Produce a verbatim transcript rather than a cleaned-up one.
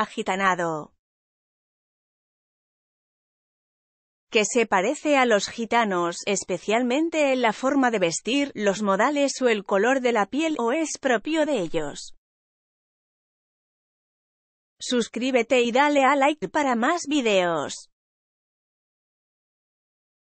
agitanado, que se parece a los gitanos, especialmente en la forma de vestir, los modales o el color de la piel, o es propio de ellos. Suscríbete y dale a like para más videos.